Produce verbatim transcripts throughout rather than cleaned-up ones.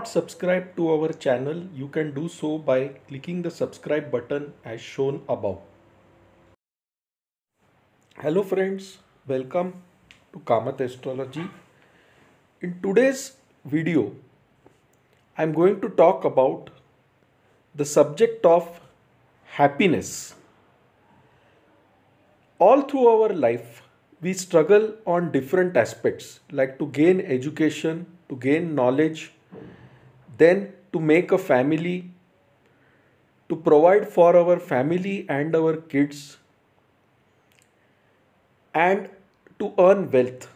not subscribed to our channel, you can do so by clicking the subscribe button as shown above. Hello friends, welcome to Kamath Astrology. In today's video, I am going to talk about the subject of happiness. All through our life, we struggle on different aspects, like to gain education, to gain knowledge, then to make a family, to provide for our family and our kids, and to earn wealth.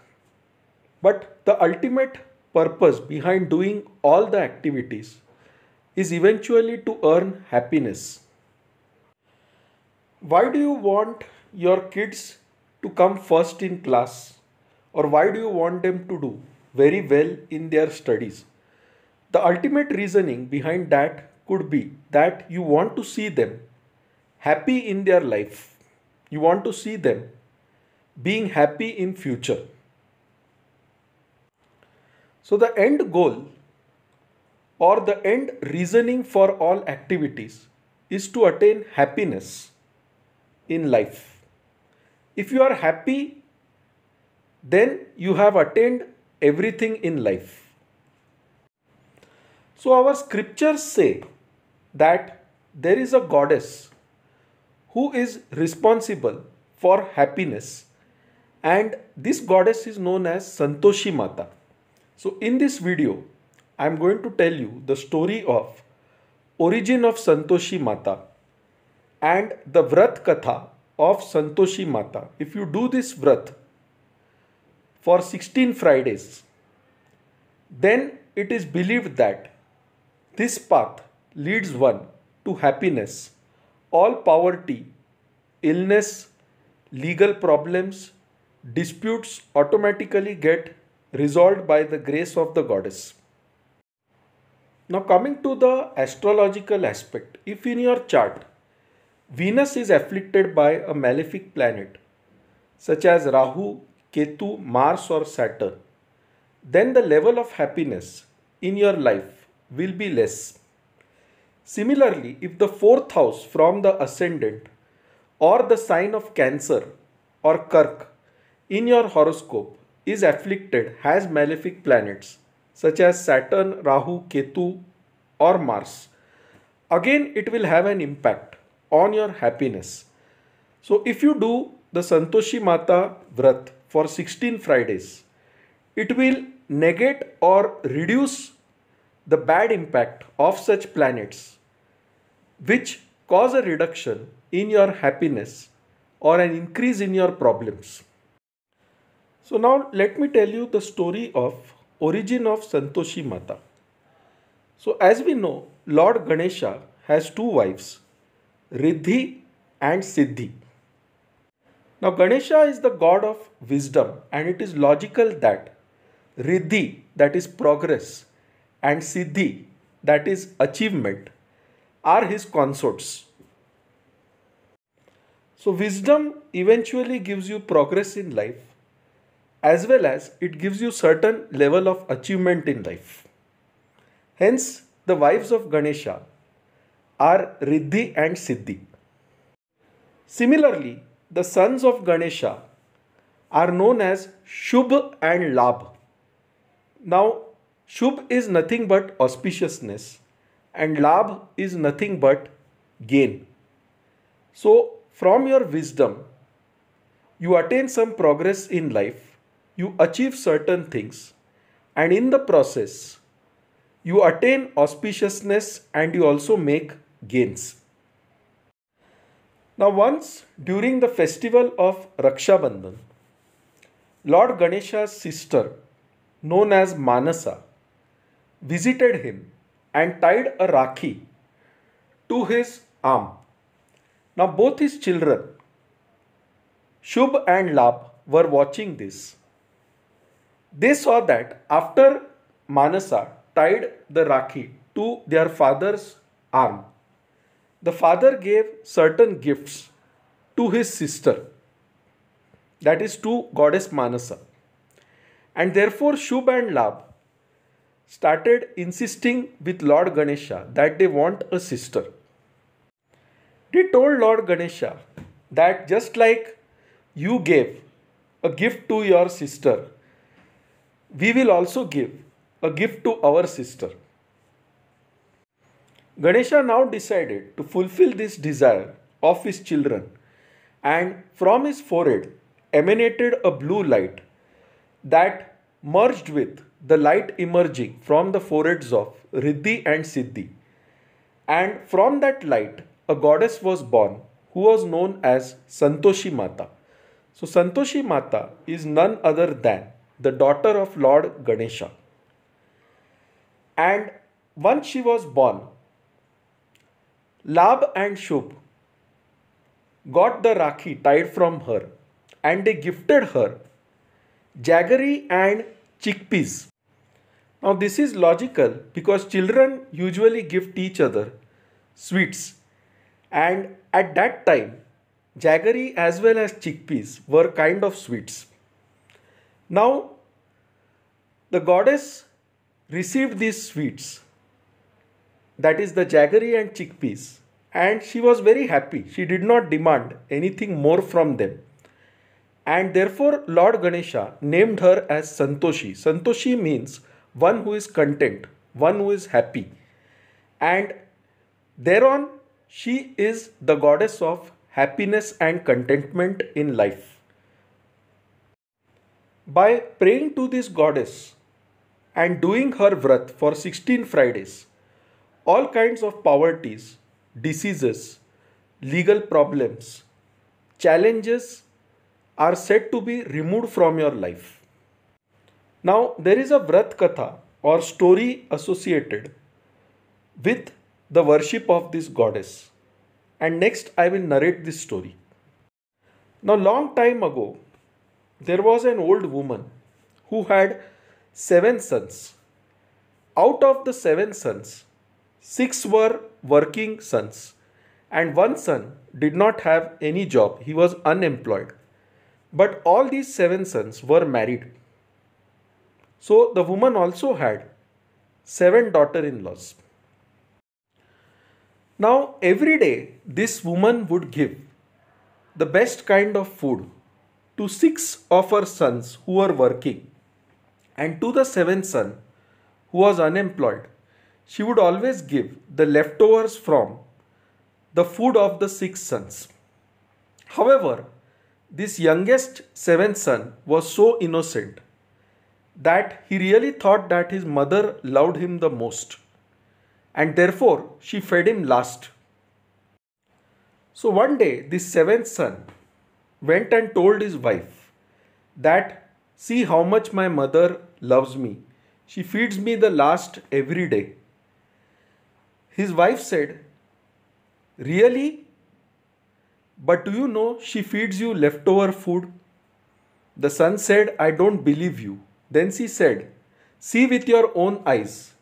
But the ultimate purpose behind doing all the activities is eventually to earn happiness. Why do you want your kids to come first in class, or why do you want them to do very well in their studies? The ultimate reasoning behind that could be that you want to see them happy in their life. You want to see them being happy in future. So the end goal or the end reasoning for all activities is to attain happiness in life. If you are happy, then you have attained everything in life. So our scriptures say that there is a goddess who is responsible for happiness, and this goddess is known as Santoshi Mata. So in this video, I am going to tell you the story of origin of Santoshi Mata and the Vrat Katha of Santoshi Mata. If you do this Vrat for sixteen Fridays, then it is believed that this path leads one to happiness, all poverty, illness, legal problems, disputes automatically get resolved by the grace of the goddess. Now coming to the astrological aspect, if in your chart Venus is afflicted by a malefic planet such as Rahu, Ketu, Mars or Saturn, then the level of happiness in your life will be less. Similarly, if the fourth house from the ascendant or the sign of Cancer or Kark in your horoscope is afflicted, has malefic planets such as Saturn, Rahu, Ketu or Mars, again it will have an impact on your happiness. So if you do the Santoshi Mata Vrat for sixteen Fridays, it will negate or reduce the bad impact of such planets, which cause a reduction in your happiness or an increase in your problems. So now let me tell you the story of origin of Santoshi Mata. So as we know, Lord Ganesha has two wives, Riddhi and Siddhi. Now Ganesha is the god of wisdom, and it is logical that Riddhi, that is progress, and Siddhi, that is achievement, are his consorts. So wisdom eventually gives you progress in life, as well as it gives you certain level of achievement in life. Hence the wives of Ganesha are Riddhi and Siddhi. Similarly, the sons of Ganesha are known as Shubh and Labh. Now, Shubh is nothing but auspiciousness, and Labh is nothing but gain. So, from your wisdom, you attain some progress in life, you achieve certain things, and in the process, you attain auspiciousness and you also make gains. Now once during the festival of Raksha Bandhan, Lord Ganesha's sister, known as Manasa, visited him and tied a rakhi to his arm. Now both his children, Shubh and Labh, were watching this. They saw that after Manasa tied the rakhi to their father's arm, the father gave certain gifts to his sister, that is to goddess Manasa. And therefore Shubh and Labh started insisting with Lord Ganesha that they want a sister. They told Lord Ganesha that just like you gave a gift to your sister, we will also give a gift to our sister. Ganesha now decided to fulfill this desire of his children, and from his forehead emanated a blue light that merged with the light emerging from the foreheads of Riddhi and Siddhi. And from that light, a goddess was born who was known as Santoshi Mata. So Santoshi Mata is none other than the daughter of Lord Ganesha. And once she was born, Labh and Shubh got the rakhi tied from her, and they gifted her jaggery and chickpeas. Now this is logical because children usually gift each other sweets, and at that time jaggery as well as chickpeas were kind of sweets. Now the goddess received these sweets, that is the jaggery and chickpeas, and she was very happy. She did not demand anything more from them. And therefore Lord Ganesha named her as Santoshi. Santoshi means one who is content, one who is happy. And thereon she is the goddess of happiness and contentment in life. By praying to this goddess and doing her vrat for sixteen Fridays, all kinds of poverties, diseases, legal problems, challenges are said to be removed from your life. Now there is a Vrat Katha or story associated with the worship of this goddess, and next I will narrate this story. Now long time ago there was an old woman who had seven sons. Out of the seven sons, six were working sons and one son did not have any job, he was unemployed. But all these seven sons were married. So the woman also had seven daughter-in-laws. Now every day this woman would give the best kind of food to six of her sons who were working, and to the seventh son who was unemployed, she would always give the leftovers from the food of the six sons. However, this youngest seventh son was so innocent that he really thought that his mother loved him the most, and therefore she fed him last. So one day this seventh son went and told his wife that, see how much my mother loves me. She feeds me the last every day. His wife said, really? But do you know she feeds you leftover food? The son said, I don't believe you. Then she said, see with your own eyes.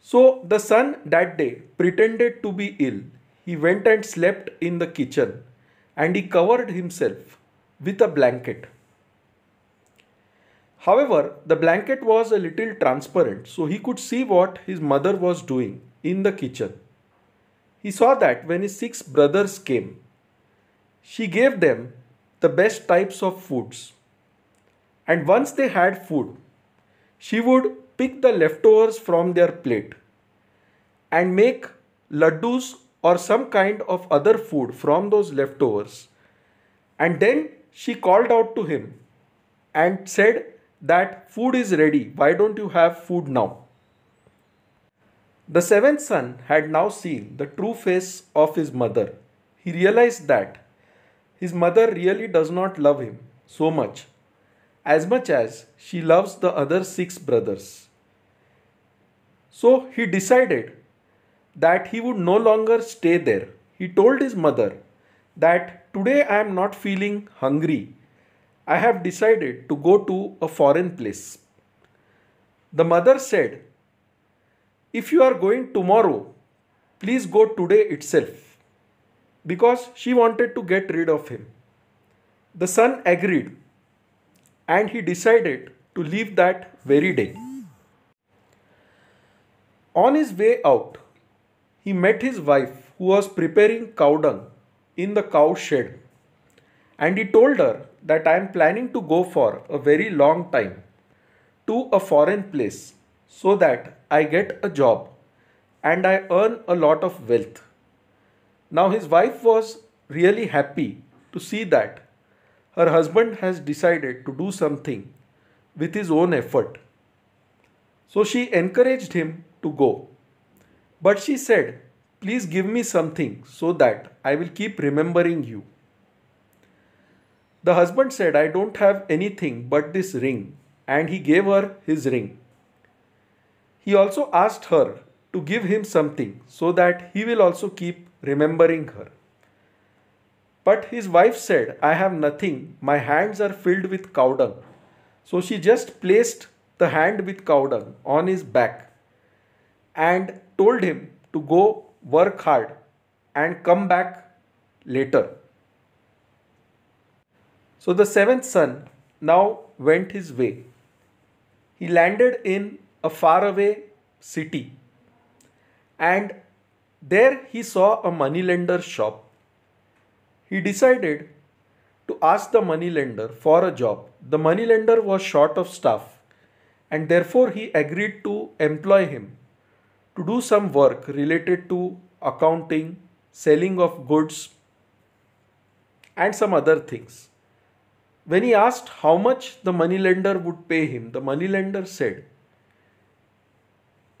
So the son that day pretended to be ill. He went and slept in the kitchen and he covered himself with a blanket. However, the blanket was a little transparent, so he could see what his mother was doing in the kitchen. He saw that when his six brothers came, she gave them the best types of foods. And once they had food, she would pick the leftovers from their plate and make laddus or some kind of other food from those leftovers. And then she called out to him and said that food is ready. Why don't you have food now? The seventh son had now seen the true face of his mother. He realized that his mother really does not love him so much, as much as she loves the other six brothers. So he decided that he would no longer stay there. He told his mother that today I am not feeling hungry. I have decided to go to a foreign place. The mother said, if you are going tomorrow, please go today itself, because she wanted to get rid of him. The son agreed and he decided to leave that very day. On his way out, he met his wife who was preparing cow dung in the cow shed, and he told her that I am planning to go for a very long time to a foreign place so that I get a job and I earn a lot of wealth. Now his wife was really happy to see that her husband has decided to do something with his own effort. So she encouraged him to go. But she said, please give me something so that I will keep remembering you. The husband said, I don't have anything but this ring, and he gave her his ring. He also asked her to give him something so that he will also keep remembering her. But his wife said, I have nothing, my hands are filled with cow dung. So she just placed the hand with cow dung on his back and told him to go work hard and come back later. So the seventh son now went his way. He landed in a faraway city, and there he saw a moneylender's shop. He decided to ask the moneylender for a job. The moneylender was short of staff, and therefore he agreed to employ him to do some work related to accounting, selling of goods, and some other things. When he asked how much the moneylender would pay him, the moneylender said,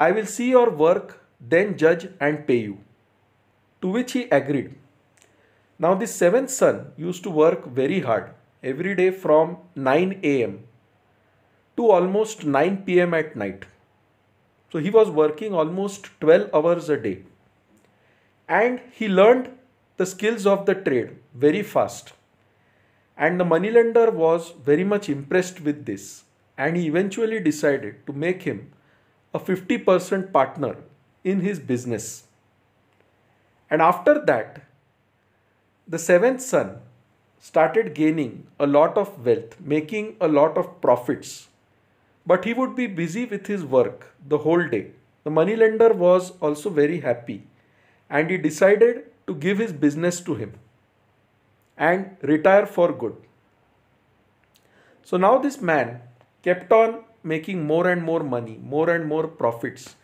I will see your work, then judge and pay you. To which he agreed. Now this seventh son used to work very hard every day from nine a m to almost nine p m at night. So he was working almost twelve hours a day. And he learned the skills of the trade very fast. And the moneylender was very much impressed with this. And he eventually decided to make him a fifty percent partner in his business. And after that, the seventh son started gaining a lot of wealth, making a lot of profits. But he would be busy with his work the whole day. The moneylender was also very happy, and he decided to give his business to him and retire for good. So now this man kept on making more and more money, more and more profits,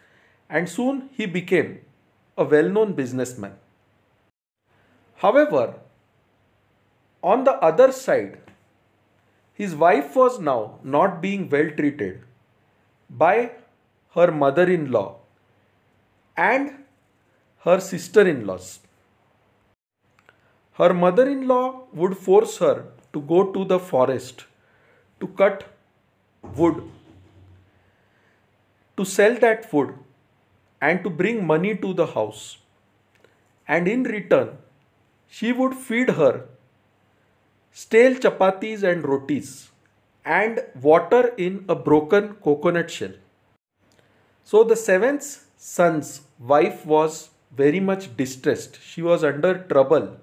and soon he became a well-known businessman. However, on the other side, his wife was now not being well treated by her mother-in-law and her sister-in-laws. Her mother-in-law would force her to go to the forest to cut wood, to sell that wood and to bring money to the house. And in return, she would feed her stale chapatis and rotis and water in a broken coconut shell. So the seventh son's wife was very much distressed. She was under trouble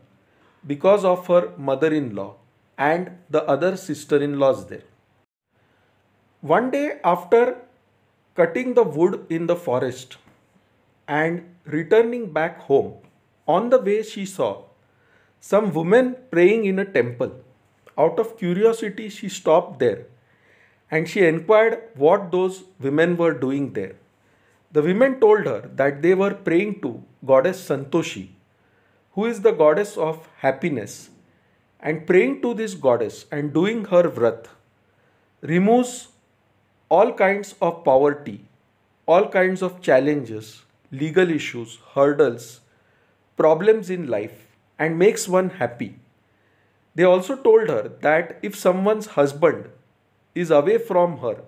because of her mother-in-law and the other sister-in-laws there. One day, after cutting the wood in the forest and returning back home, on the way she saw some women praying in a temple. Out of curiosity, she stopped there and she inquired what those women were doing there. The women told her that they were praying to goddess Santoshi, who is the goddess of happiness, and praying to this goddess and doing her vrat removes all kinds of poverty, all kinds of challenges, legal issues, hurdles, problems in life, and makes one happy. They also told her that if someone's husband is away from her,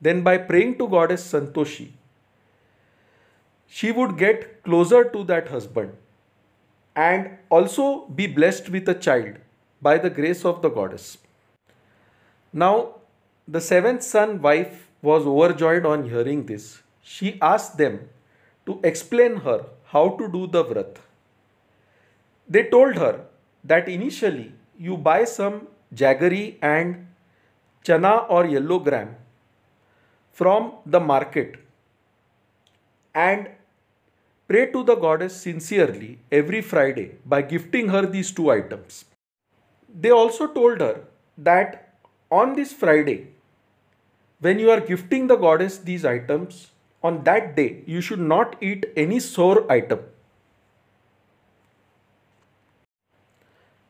then by praying to goddess Santoshi, she would get closer to that husband and also be blessed with a child by the grace of the goddess. Now, the seventh son's wife was overjoyed on hearing this. She asked them to explain her how to do the vrat. They told her that initially you buy some jaggery and chana or yellow gram from the market and pray to the goddess sincerely every Friday by gifting her these two items. They also told her that on this Friday, when you are gifting the goddess these items, on that day you should not eat any sour item.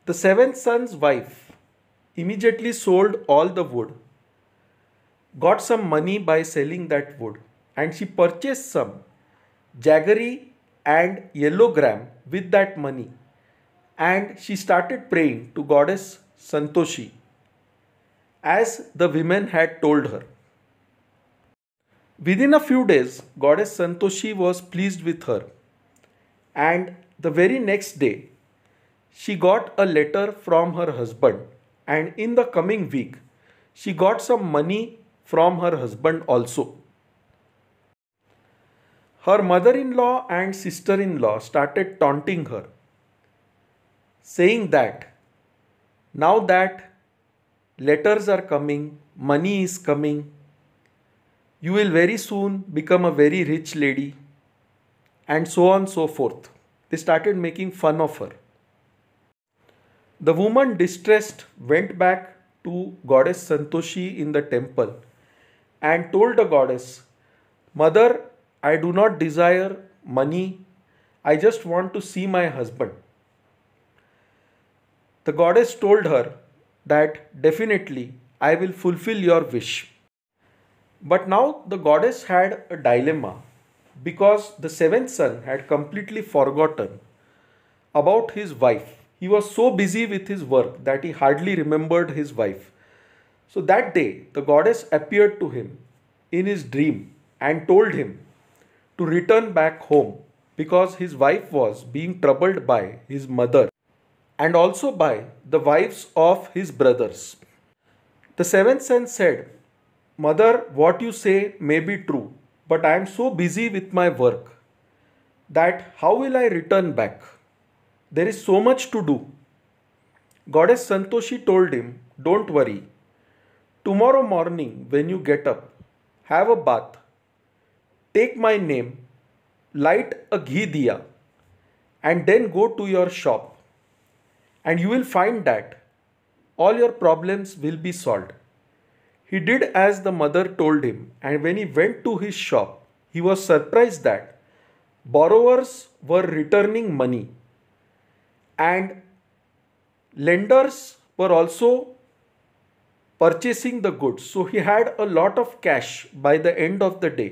The seventh son's wife immediately sold all the wood, got some money by selling that wood, and she purchased some jaggery and yellow gram with that money, and she started praying to goddess Santoshi as the women had told her. Within a few days, goddess Santoshi was pleased with her, and the very next day she got a letter from her husband, and in the coming week she got some money from her husband also. Her mother-in-law and sister-in-law started taunting her, saying that now that letters are coming, money is coming, you will very soon become a very rich lady, and so on and so forth. They started making fun of her. The woman, distressed, went back to goddess Santoshi in the temple and told the goddess, "Mother, I do not desire money. I just want to see my husband." The goddess told her that definitely I will fulfill your wish. But now the goddess had a dilemma, because the seventh son had completely forgotten about his wife. He was so busy with his work that he hardly remembered his wife. So that day the goddess appeared to him in his dream and told him to return back home, because his wife was being troubled by his mother and also by the wives of his brothers. The seventh son said, "Mother, what you say may be true, but I am so busy with my work that how will I return back? There is so much to do." Goddess Santoshi told him, "Don't worry. Tomorrow morning when you get up, have a bath, take my name, light a ghee diya, and then go to your shop, and you will find that all your problems will be solved." He did as the mother told him, and when he went to his shop, he was surprised that borrowers were returning money and lenders were also purchasing the goods. So he had a lot of cash by the end of the day,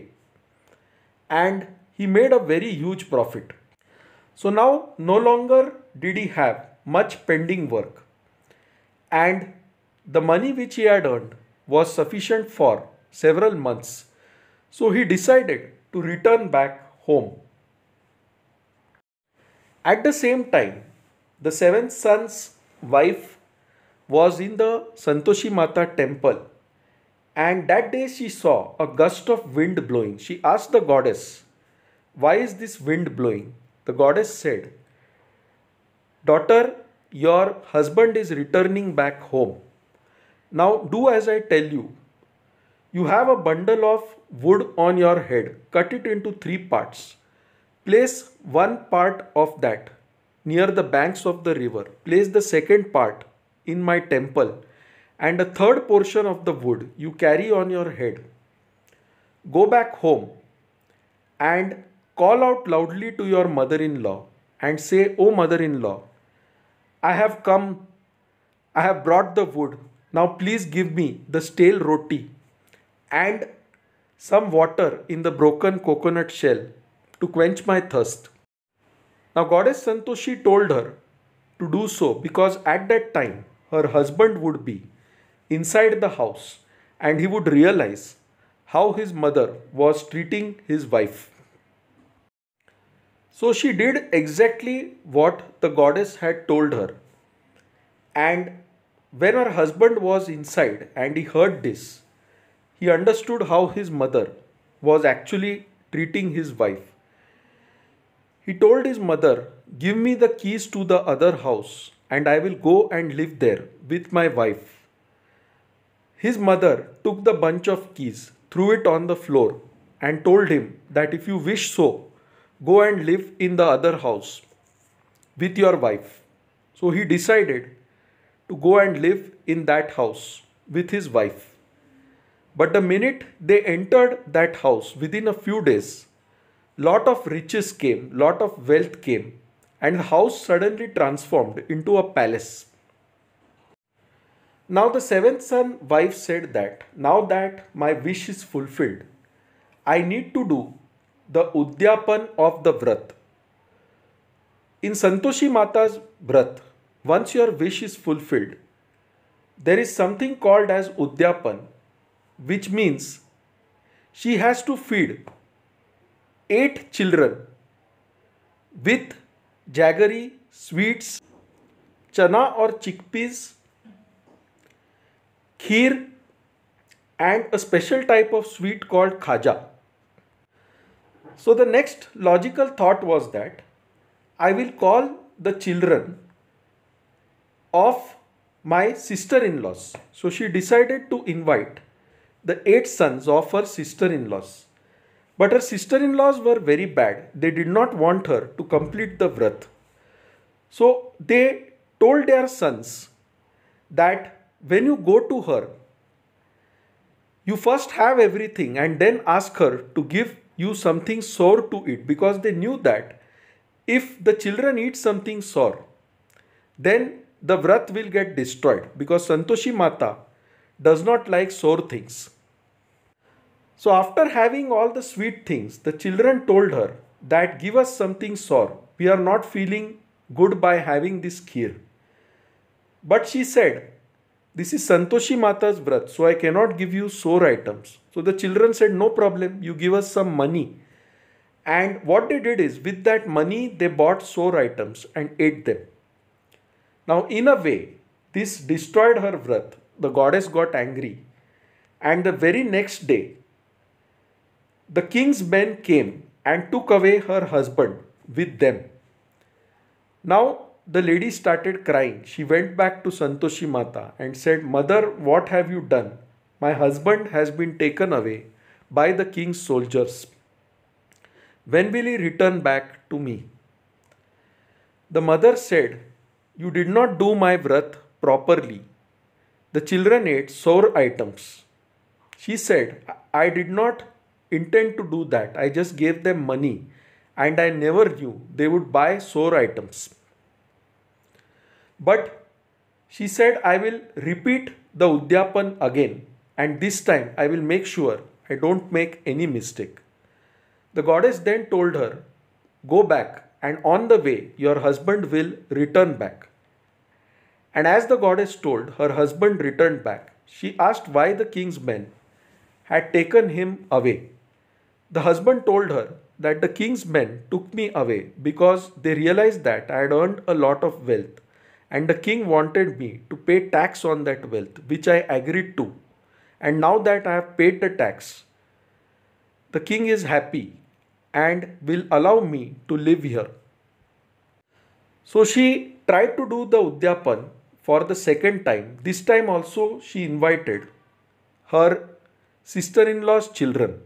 and he made a very huge profit. So now no longer did he have much pending work, and the money which he had earned was sufficient for several months. So he decided to return back home. At the same time, the seventh son's wife was in the Santoshi Mata temple, and that day she saw a gust of wind blowing. She asked the goddess, "Why is this wind blowing?" The goddess said, "Daughter, your husband is returning back home. Now do as I tell you. You have a bundle of wood on your head. Cut it into three parts. Place one part of that near the banks of the river. Place the second part in my temple, and a third portion of the wood you carry on your head. Go back home and call out loudly to your mother-in-law and say, 'O mother-in-law, I have come, I have brought the wood. Now please give me the stale roti and some water in the broken coconut shell to quench my thirst.'" Now goddess Santoshi told her to do so, because at that time her husband would be inside the house and he would realize how his mother was treating his wife. So she did exactly what the goddess had told her, and when her husband was inside and he heard this, he understood how his mother was actually treating his wife. He told his mother, "Give me the keys to the other house and I will go and live there with my wife." His mother took the bunch of keys, threw it on the floor, and told him that if you wish so, go and live in the other house with your wife. So he decided to go and live in that house with his wife. But the minute they entered that house, within a few days, lot of riches came, lot of wealth came, and the house suddenly transformed into a palace. Now the seventh son wife said that, now that my wish is fulfilled, I need to do the udyapan of the vrat. In Santoshi Mata's vrat, once your wish is fulfilled, there is something called as udyapan, which means she has to feed eight children with jaggery, sweets, chana or chickpeas, kheer, and a special type of sweet called khaja. So the next logical thought was that I will call the children of my sister-in-laws. So she decided to invite the eight sons of her sister-in-laws. But her sister-in-laws were very bad. They did not want her to complete the vrat. So they told their sons that when you go to her, you first have everything and then ask her to give you something sour to eat, because they knew that if the children eat something sour, then the vrat will get destroyed, because Santoshi Mata does not like sour things. So after having all the sweet things, the children told her that give us something sour. We are not feeling good by having this kheer. But she said, this is Santoshi Mata's vrat, so I cannot give you sour items. So the children said, no problem, you give us some money. And what they did is, with that money, they bought sour items and ate them. Now in a way, this destroyed her vrat. The goddess got angry. And the very next day, the king's men came and took away her husband with them. Now the lady started crying. She went back to Santoshi Mata and said, Mother, what have you done? My husband has been taken away by the king's soldiers. When will he return back to me? The mother said, you did not do my vrat properly. The children ate sour items. She said, I did not intend to do that. I just gave them money and I never knew they would buy sour items. But she said, I will repeat the udyapan again, and this time I will make sure I don't make any mistake. The goddess then told her, go back, and on the way your husband will return back. And as the goddess told, her husband returned back. She asked why the king's men had taken him away. The husband told her that the king's men took me away because they realized that I had earned a lot of wealth and the king wanted me to pay tax on that wealth, which I agreed to. And now that I have paid the tax, the king is happy and will allow me to live here. So she tried to do the udyapan for the second time. This time also she invited her sister-in-law's children.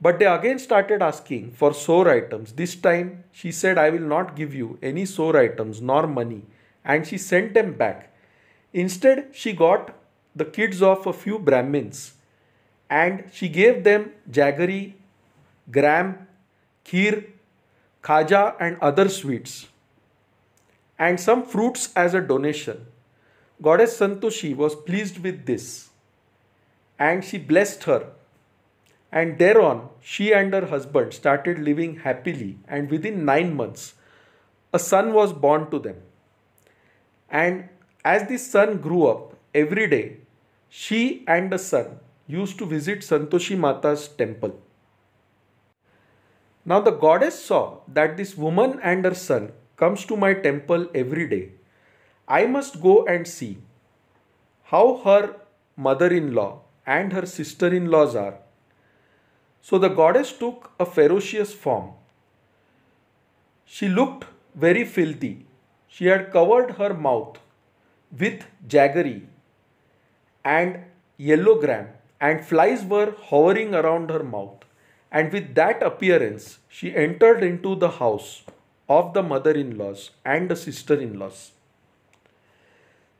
But they again started asking for sour items. This time she said, I will not give you any sour items nor money. And she sent them back. Instead, she got the kids of a few Brahmins and she gave them jaggery, gram, kheer, khaja and other sweets, and some fruits as a donation. Goddess Santoshi was pleased with this. And she blessed her, and thereon she and her husband started living happily, and within nine months a son was born to them. And as this son grew up, every day she and the son used to visit Santoshi Mata's temple. Now the goddess saw that this woman and her son comes to my temple every day. I must go and see how her mother-in-law and her sister-in-laws are. So the goddess took a ferocious form. She looked very filthy. She had covered her mouth with jaggery and yellow gram, and flies were hovering around her mouth, and with that appearance she entered into the house of the mother-in-laws and the sister-in-laws.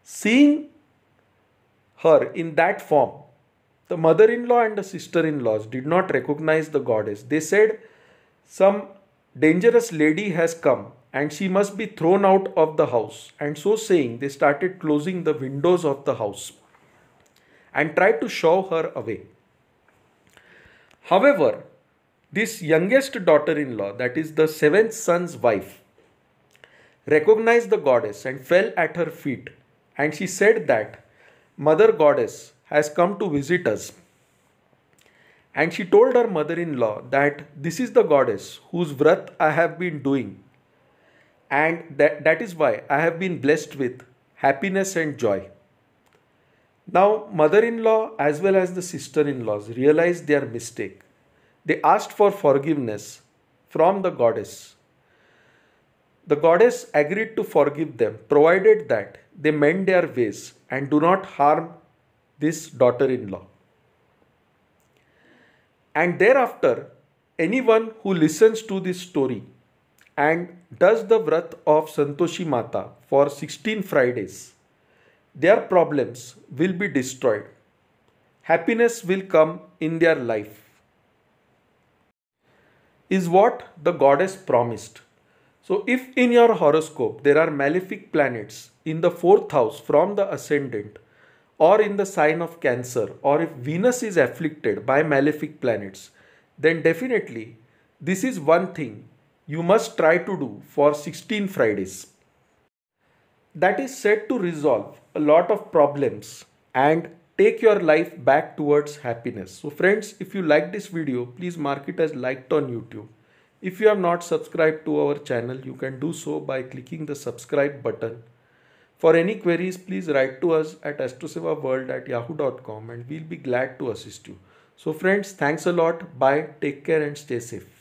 Seeing her in that form, the mother-in-law and the sister-in-laws did not recognize the goddess. They said, "Some dangerous lady has come and she must be thrown out of the house." And so saying, they started closing the windows of the house and tried to shove her away. However, this youngest daughter-in-law, that is the seventh son's wife, recognized the goddess and fell at her feet, and she said that Mother Goddess has come to visit us. And she told her mother-in-law that this is the goddess whose vrat I have been doing, and that, that is why I have been blessed with happiness and joy. Now, mother-in-law as well as the sister-in-laws realized their mistake. They asked for forgiveness from the goddess. The goddess agreed to forgive them, provided that they mend their ways and do not harm this daughter-in-law. And thereafter, anyone who listens to this story and does the vrat of Santoshi Mata for sixteen Fridays, their problems will be destroyed. Happiness will come in their life, is what the goddess promised. So if in your horoscope there are malefic planets in the fourth house from the ascendant or in the sign of Cancer, or if Venus is afflicted by malefic planets, then definitely this is one thing you must try to do for sixteen Fridays. That is said to resolve a lot of problems and take your life back towards happiness. So friends, if you like this video, please mark it as liked on YouTube. If you have not subscribed to our channel, you can do so by clicking the subscribe button. For any queries, please write to us at astrosevaworld at yahoo dot com and we'll be glad to assist you. So friends, thanks a lot. Bye. Take care and stay safe.